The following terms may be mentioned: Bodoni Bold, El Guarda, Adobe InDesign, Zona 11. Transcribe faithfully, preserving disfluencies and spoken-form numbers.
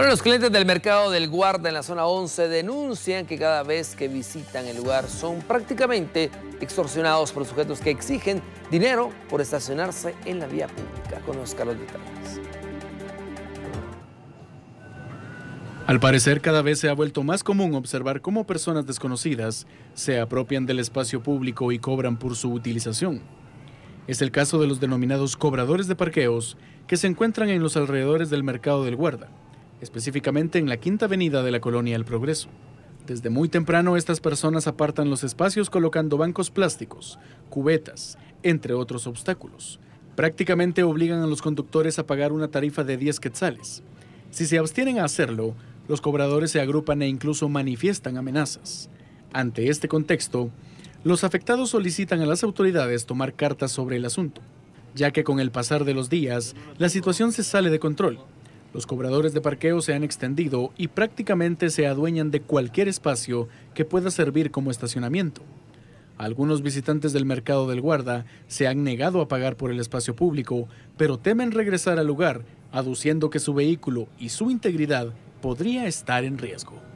Bueno, los clientes del mercado del Guarda en la zona once denuncian que cada vez que visitan el lugar son prácticamente extorsionados por sujetos que exigen dinero por estacionarse en la vía pública. Conozca los detalles. Al parecer, cada vez se ha vuelto más común observar cómo personas desconocidas se apropian del espacio público y cobran por su utilización. Es el caso de los denominados cobradores de parqueos que se encuentran en los alrededores del mercado del Guarda, específicamente en la Quinta Avenida de la Colonia El Progreso. Desde muy temprano, estas personas apartan los espacios colocando bancos plásticos, cubetas, entre otros obstáculos. Prácticamente obligan a los conductores a pagar una tarifa de diez quetzales. Si se abstienen a hacerlo, los cobradores se agrupan e incluso manifiestan amenazas. Ante este contexto, los afectados solicitan a las autoridades tomar cartas sobre el asunto, ya que con el pasar de los días, la situación se sale de control. Los cobradores de parqueo se han extendido y prácticamente se adueñan de cualquier espacio que pueda servir como estacionamiento. Algunos visitantes del mercado del Guarda se han negado a pagar por el espacio público, pero temen regresar al lugar, aduciendo que su vehículo y su integridad podría estar en riesgo.